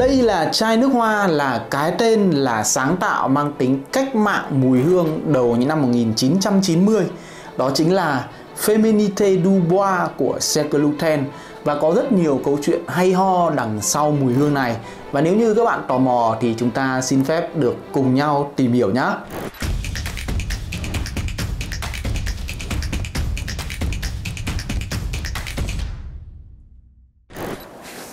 Đây là chai nước hoa là cái tên là sáng tạo mang tính cách mạng mùi hương đầu những năm 1990. Đó chính là Feminité du Bois của Serge Lutens. Và có rất nhiều câu chuyện hay ho đằng sau mùi hương này. Và nếu như các bạn tò mò thì chúng ta xin phép được cùng nhau tìm hiểu nhé.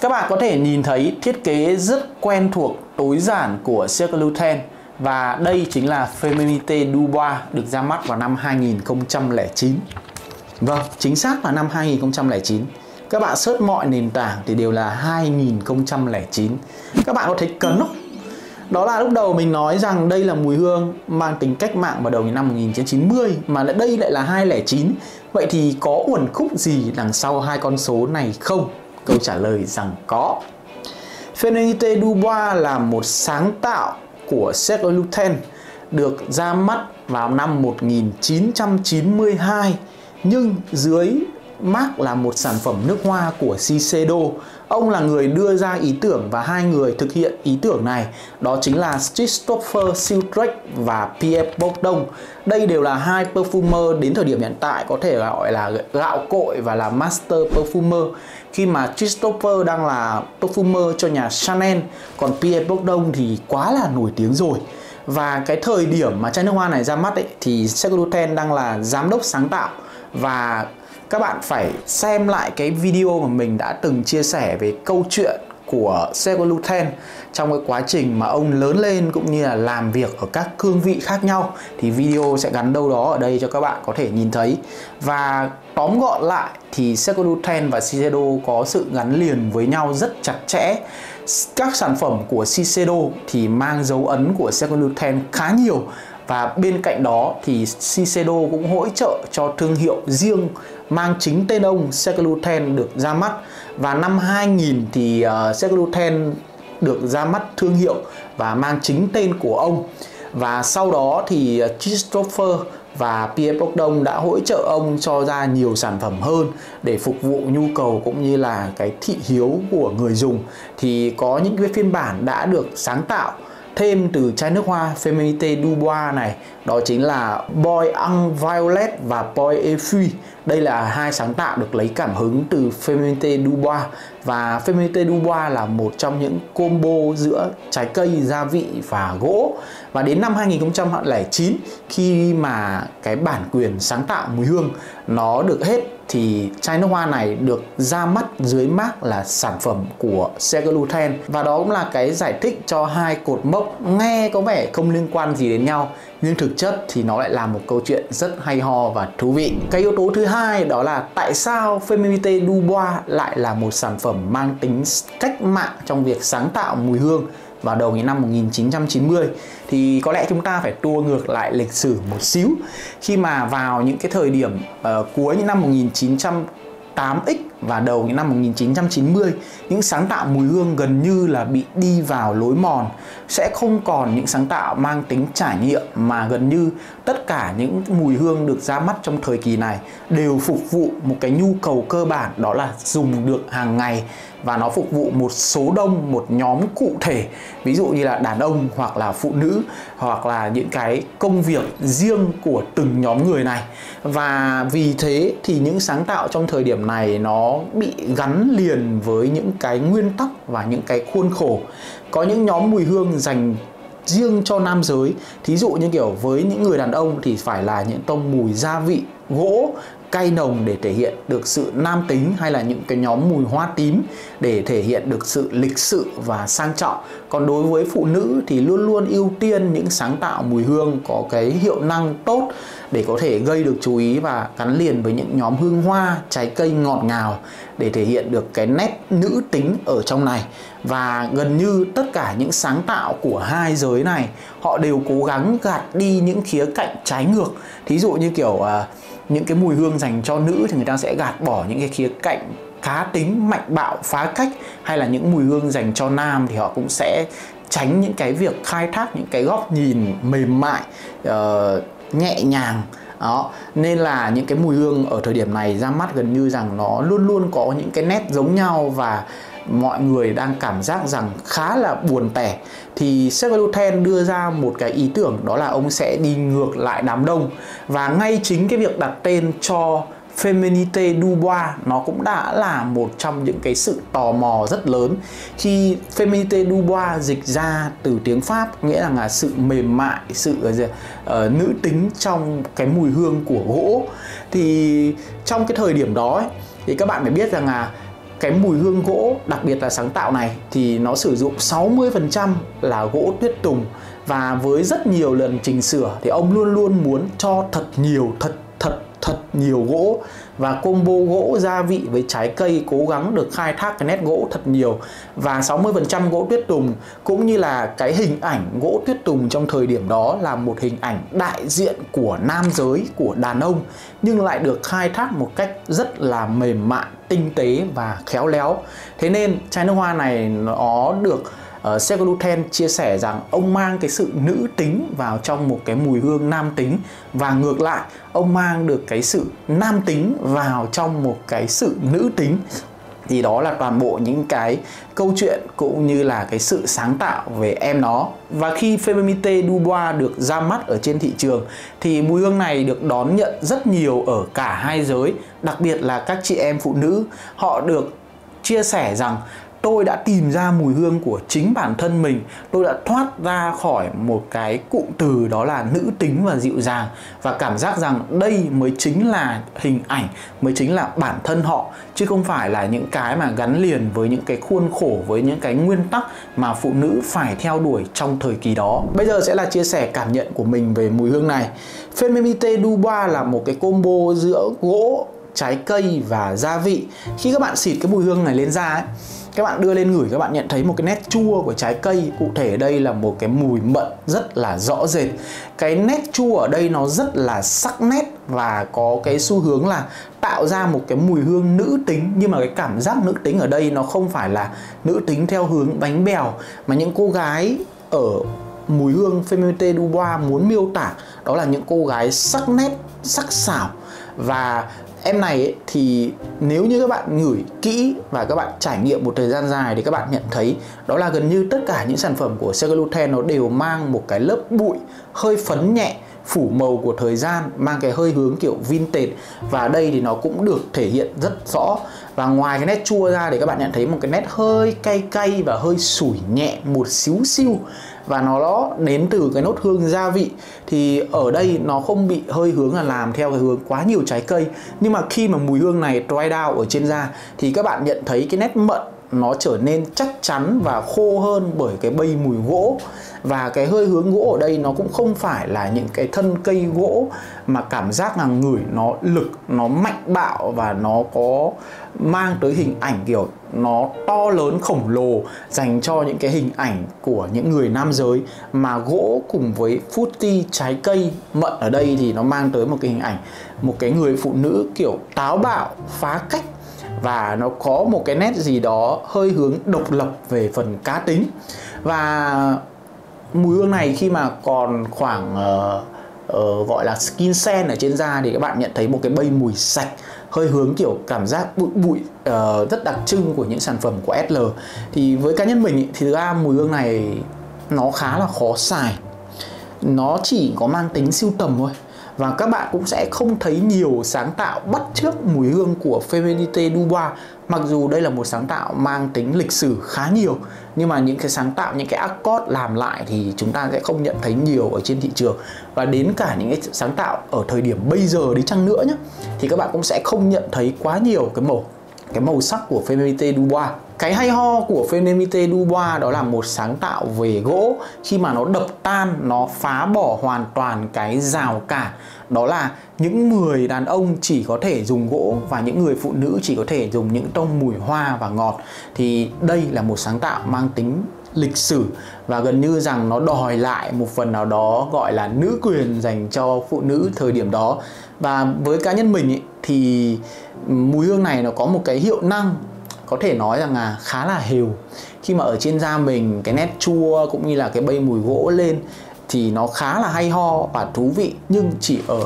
Các bạn có thể nhìn thấy thiết kế rất quen thuộc tối giản của Serge Lutens. Và đây chính là Feminité du Bois được ra mắt vào năm 2009. Vâng, chính xác là năm 2009. Các bạn search mọi nền tảng thì đều là 2009. Các bạn có thấy cấn không? Đó là lúc đầu mình nói rằng đây là mùi hương mang tính cách mạng vào đầu những năm 1990, mà đây lại là 2009. Vậy thì có uẩn khúc gì đằng sau hai con số này không? Câu trả lời rằng có. Feminité du Bois là một sáng tạo của Serge Lutens, được ra mắt vào năm 1992, nhưng dưới mác là một sản phẩm nước hoa của Shiseido. Ông là người đưa ra ý tưởng và hai người thực hiện ý tưởng này, đó chính là Christopher Sheldrake và Pierre Bourdon. Đây đều là hai perfumer đến thời điểm hiện tại có thể gọi là gạo cội và là master perfumer, khi mà Christopher đang là perfumer cho nhà Chanel, còn Pierre Bourdon thì quá là nổi tiếng rồi. Và cái thời điểm mà chai nước hoa này ra mắt ấy, thì Serge Lutens đang là giám đốc sáng tạo. Và các bạn phải xem lại cái video mà mình đã từng chia sẻ về câu chuyện của Serge Lutens trong cái quá trình mà ông lớn lên cũng như là làm việc ở các cương vị khác nhau, thì video sẽ gắn đâu đó ở đây cho các bạn có thể nhìn thấy. Và tóm gọn lại thì Serge Lutens và Shiseido có sự gắn liền với nhau rất chặt chẽ. Các sản phẩm của Shiseido thì mang dấu ấn của Serge Lutens khá nhiều. Và bên cạnh đó thì Shiseido cũng hỗ trợ cho thương hiệu riêng mang chính tên ông Serge Lutens được ra mắt. Và năm 2000 thì Serge Lutens được ra mắt thương hiệu và mang chính tên của ông. Và sau đó thì Christopher và Pierre Bourdon đã hỗ trợ ông cho ra nhiều sản phẩm hơn để phục vụ nhu cầu cũng như là cái thị hiếu của người dùng. Thì có những cái phiên bản đã được sáng tạo thêm từ chai nước hoa Feminité du Bois này, đó chính là Bois et Violette và Bois et Fruits. Đây là hai sáng tạo được lấy cảm hứng từ Feminité du Bois. Và Feminité du Bois là một trong những combo giữa trái cây, gia vị và gỗ. Và đến năm 2009, khi mà cái bản quyền sáng tạo mùi hương nó được hết, thì chai nước hoa này được ra mắt dưới mác là sản phẩm của Serge Lutens. Và đó cũng là cái giải thích cho hai cột mốc nghe có vẻ không liên quan gì đến nhau, nhưng thực chất thì nó lại là một câu chuyện rất hay ho và thú vị. Cái yếu tố thứ hai đó là tại sao Feminité du Bois lại là một sản phẩm mang tính cách mạng trong việc sáng tạo mùi hương vào đầu những năm 1990. Thì có lẽ chúng ta phải tua ngược lại lịch sử một xíu, khi mà vào những cái thời điểm cuối những năm 1980 và đầu những năm 1990, những sáng tạo mùi hương gần như là bị đi vào lối mòn. Sẽ không còn những sáng tạo mang tính trải nghiệm, mà gần như tất cả những mùi hương được ra mắt trong thời kỳ này đều phục vụ một cái nhu cầu cơ bản, đó là dùng được hàng ngày. Và nó phục vụ một số đông, một nhóm cụ thể, ví dụ như là đàn ông hoặc là phụ nữ, hoặc là những cái công việc riêng của từng nhóm người này. Và vì thế thì những sáng tạo trong thời điểm này nó bị gắn liền với những cái nguyên tắc và những cái khuôn khổ. Có những nhóm mùi hương dành riêng cho nam giới, thí dụ như kiểu với những người đàn ông thì phải là những tông mùi gia vị, gỗ, cay nồng để thể hiện được sự nam tính, hay là những cái nhóm mùi hoa tím để thể hiện được sự lịch sự và sang trọng. Còn đối với phụ nữ thì luôn luôn ưu tiên những sáng tạo mùi hương có cái hiệu năng tốt để có thể gây được chú ý và gắn liền với những nhóm hương hoa, trái cây ngọt ngào để thể hiện được cái nét nữ tính ở trong này. Và gần như tất cả những sáng tạo của hai giới này, họ đều cố gắng gạt đi những khía cạnh trái ngược. Thí dụ như kiểu những cái mùi hương dành cho nữ thì người ta sẽ gạt bỏ những cái khía cạnh cá tính, mạnh bạo, phá cách, hay là những mùi hương dành cho nam thì họ cũng sẽ tránh những cái việc khai thác những cái góc nhìn mềm mại, nhẹ nhàng. Đó, nên là những cái mùi hương ở thời điểm này ra mắt gần như rằng nó luôn luôn có những cái nét giống nhau và mọi người đang cảm giác rằng khá là buồn tẻ, thì Serge Lutens đưa ra một cái ý tưởng, đó là ông sẽ đi ngược lại đám đông. Và ngay chính cái việc đặt tên cho Feminité du Bois nó cũng đã là một trong những cái sự tò mò rất lớn. Khi Feminité du Bois dịch ra từ tiếng Pháp nghĩa là sự mềm mại, sự nữ tính trong cái mùi hương của gỗ. Thì trong cái thời điểm đó ấy, thì các bạn phải biết rằng là cái mùi hương gỗ, đặc biệt là sáng tạo này, thì nó sử dụng 60% là gỗ tuyết tùng. Và với rất nhiều lần chỉnh sửa thì ông luôn luôn muốn cho thật nhiều gỗ, và combo gỗ gia vị với trái cây cố gắng được khai thác cái nét gỗ thật nhiều. Và 60% gỗ tuyết tùng cũng như là cái hình ảnh gỗ tuyết tùng trong thời điểm đó là một hình ảnh đại diện của nam giới, của đàn ông, nhưng lại được khai thác một cách rất là mềm mại, tinh tế và khéo léo. Thế nên chai nước hoa này nó được Serge Lutens chia sẻ rằng ông mang cái sự nữ tính vào trong một cái mùi hương nam tính, và ngược lại ông mang được cái sự nam tính vào trong một cái sự nữ tính. Thì đó là toàn bộ những cái câu chuyện cũng như là cái sự sáng tạo về em nó. Và khi Feminité du Bois được ra mắt ở trên thị trường thì mùi hương này được đón nhận rất nhiều ở cả hai giới, đặc biệt là các chị em phụ nữ. Họ được chia sẻ rằng tôi đã tìm ra mùi hương của chính bản thân mình, tôi đã thoát ra khỏi một cái cụm từ đó là nữ tính và dịu dàng, và cảm giác rằng đây mới chính là hình ảnh, mới chính là bản thân họ, chứ không phải là những cái mà gắn liền với những cái khuôn khổ, với những cái nguyên tắc mà phụ nữ phải theo đuổi trong thời kỳ đó. Bây giờ sẽ là chia sẻ cảm nhận của mình về mùi hương này. Feminité du Bois là một cái combo giữa gỗ, trái cây và gia vị. Khi các bạn xịt cái mùi hương này lên da ấy, các bạn đưa lên ngửi, các bạn nhận thấy một cái nét chua của trái cây. Cụ thể ở đây là một cái mùi mận rất là rõ rệt. Cái nét chua ở đây nó rất là sắc nét và có cái xu hướng là tạo ra một cái mùi hương nữ tính. Nhưng mà cái cảm giác nữ tính ở đây nó không phải là nữ tính theo hướng bánh bèo, mà những cô gái ở mùi hương Feminité du Bois muốn miêu tả đó là những cô gái sắc nét, sắc sảo. Và em này ấy, thì nếu như các bạn ngửi kỹ và các bạn trải nghiệm một thời gian dài thì các bạn nhận thấy đó là gần như tất cả những sản phẩm của Serge Lutens nó đều mang một cái lớp bụi hơi phấn nhẹ, phủ màu của thời gian, mang cái hơi hướng kiểu vintage, và đây thì nó cũng được thể hiện rất rõ. Và ngoài cái nét chua ra thì các bạn nhận thấy một cái nét hơi cay cay và hơi sủi nhẹ một xíu xiu, và nó đến từ cái nốt hương gia vị. Thì ở đây nó không bị hơi hướng là làm theo cái hướng quá nhiều trái cây, nhưng mà khi mà mùi hương này dry down ở trên da thì các bạn nhận thấy cái nét mận nó trở nên chắc chắn và khô hơn bởi cái bay mùi gỗ. Và cái hơi hướng gỗ ở đây nó cũng không phải là những cái thân cây gỗ, mà cảm giác là ngửi nó lực, nó mạnh bạo, và nó có mang tới hình ảnh kiểu nó to lớn khổng lồ dành cho những cái hình ảnh của những người nam giới. Mà gỗ cùng với fruity, trái cây, mận ở đây thì nó mang tới một cái hình ảnh một cái người phụ nữ kiểu táo bạo, phá cách, và nó có một cái nét gì đó hơi hướng độc lập về phần cá tính. Và mùi hương này khi mà còn khoảng gọi là skin scent ở trên da thì các bạn nhận thấy một cái bay mùi sạch, hơi hướng kiểu cảm giác bụi rất đặc trưng của những sản phẩm của SL. Thì với cá nhân mình ý, thì thực ra mùi hương này nó khá là khó xài, nó chỉ có mang tính sưu tầm thôi. Và các bạn cũng sẽ không thấy nhiều sáng tạo bắt chước mùi hương của Feminité du Bois, mặc dù đây là một sáng tạo mang tính lịch sử khá nhiều. Nhưng mà những cái sáng tạo, những cái accord làm lại thì chúng ta sẽ không nhận thấy nhiều ở trên thị trường. Và đến cả những cái sáng tạo ở thời điểm bây giờ đi chăng nữa nhé, thì các bạn cũng sẽ không nhận thấy quá nhiều cái màu sắc của Feminité du Bois. Cái hay ho của Feminité du Bois đó là một sáng tạo về gỗ, khi mà nó đập tan, nó phá bỏ hoàn toàn cái rào cản đó là những người đàn ông chỉ có thể dùng gỗ và những người phụ nữ chỉ có thể dùng những tông mùi hoa và ngọt. Thì đây là một sáng tạo mang tính lịch sử, và gần như rằng nó đòi lại một phần nào đó gọi là nữ quyền dành cho phụ nữ thời điểm đó. Và với cá nhân mình ý, thì mùi hương này nó có một cái hiệu năng có thể nói rằng là khá là hều. Khi mà ở trên da mình cái nét chua cũng như là cái bay mùi gỗ lên thì nó khá là hay ho và thú vị, nhưng chỉ ở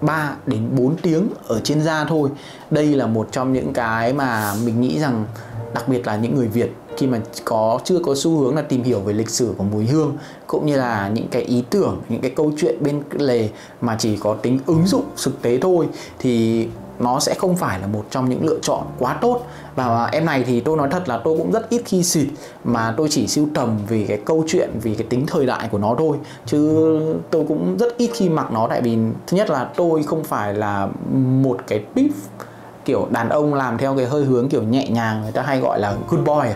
3 đến 4 tiếng ở trên da thôi. Đây là một trong những cái mà mình nghĩ rằng đặc biệt là những người Việt khi mà chưa có xu hướng là tìm hiểu về lịch sử của mùi hương, cũng như là những cái ý tưởng, những cái câu chuyện bên lề mà chỉ có tính ứng dụng thực tế thôi, thì nó sẽ không phải là một trong những lựa chọn quá tốt. Và em này thì tôi nói thật là tôi cũng rất ít khi xịt, mà tôi chỉ sưu tầm vì cái câu chuyện, vì cái tính thời đại của nó thôi, chứ tôi cũng rất ít khi mặc nó. Tại vì thứ nhất là tôi không phải là một cái tip kiểu đàn ông làm theo cái hơi hướng kiểu nhẹ nhàng, người ta hay gọi là good boy,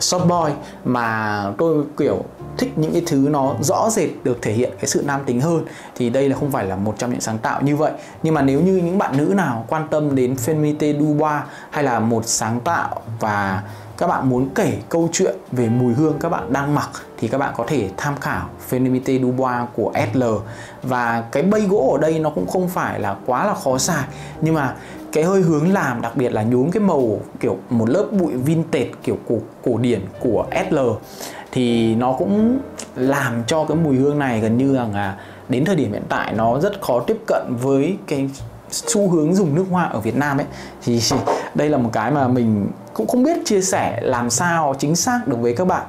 soft boy, mà tôi kiểu thích những cái thứ nó rõ rệt được thể hiện cái sự nam tính hơn. Thì đây là không phải là một trong những sáng tạo như vậy. Nhưng mà nếu như những bạn nữ nào quan tâm đến Feminité du Bois hay là một sáng tạo và các bạn muốn kể câu chuyện về mùi hương các bạn đang mặc, thì các bạn có thể tham khảo Feminité du Bois của SL. Và cái bay gỗ ở đây nó cũng không phải là quá là khó xài, nhưng mà cái hơi hướng làm, đặc biệt là nhuốm cái màu kiểu một lớp bụi vintage kiểu cổ điển của SL, thì nó cũng làm cho cái mùi hương này gần như là đến thời điểm hiện tại nó rất khó tiếp cận với cái xu hướng dùng nước hoa ở Việt Nam ấy. Thì đây là một cái mà mình cũng không biết chia sẻ làm sao chính xác được với các bạn.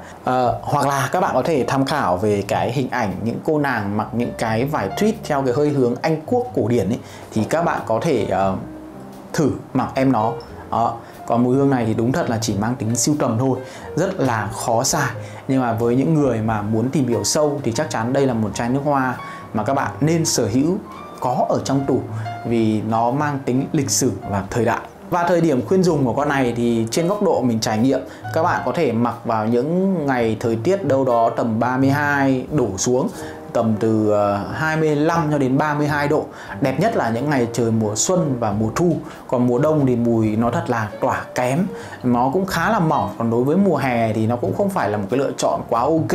Hoặc là các bạn có thể tham khảo về cái hình ảnh những cô nàng mặc những cái vải tweed theo cái hơi hướng Anh Quốc cổ điển ấy, thì các bạn có thể thử mặc em nó. Còn mùi hương này thì đúng thật là chỉ mang tính sưu tầm thôi, rất là khó xài. Nhưng mà với những người mà muốn tìm hiểu sâu thì chắc chắn đây là một chai nước hoa mà các bạn nên sở hữu, có ở trong tủ, vì nó mang tính lịch sử và thời đại. Và thời điểm khuyên dùng của con này thì trên góc độ mình trải nghiệm, các bạn có thể mặc vào những ngày thời tiết đâu đó tầm 32 đổ xuống, tầm từ 25 cho đến 32 độ. Đẹp nhất là những ngày trời mùa xuân và mùa thu. Còn mùa đông thì mùi nó thật là tỏa kém, nó cũng khá là mỏng. Còn đối với mùa hè thì nó cũng không phải là một cái lựa chọn quá ok,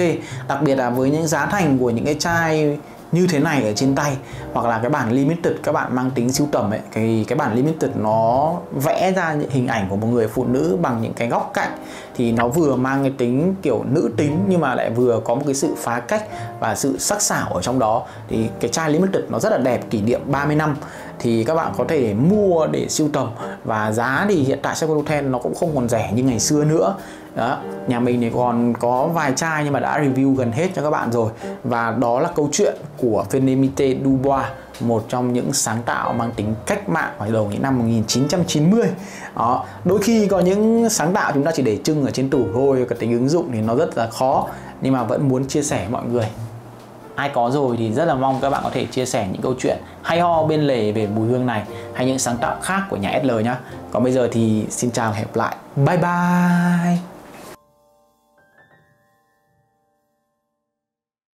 đặc biệt là với những giá thành của những cái chai như thế này ở trên tay, hoặc là cái bản limited các bạn mang tính sưu tầm ấy. Cái bản limited nó vẽ ra những hình ảnh của một người phụ nữ bằng những cái góc cạnh, thì nó vừa mang cái tính kiểu nữ tính nhưng mà lại vừa có một cái sự phá cách và sự sắc sảo ở trong đó. Thì cái chai limited nó rất là đẹp, kỷ niệm 30 năm, thì các bạn có thể mua để sưu tầm. Và giá thì hiện tại second hand nó cũng không còn rẻ như ngày xưa nữa. Đó, nhà mình thì còn có vài chai nhưng mà đã review gần hết cho các bạn rồi. Và đó là câu chuyện của Feminité du Bois, một trong những sáng tạo mang tính cách mạng vào đầu những năm 1990. Đó, đôi khi có những sáng tạo chúng ta chỉ để trưng ở trên tủ thôi, cái tính ứng dụng thì nó rất là khó, nhưng mà vẫn muốn chia sẻ với mọi người. Ai có rồi thì rất là mong các bạn có thể chia sẻ những câu chuyện hay ho bên lề về mùi hương này hay những sáng tạo khác của nhà SL nhá. Còn bây giờ thì xin chào và hẹn gặp lại. Bye bye.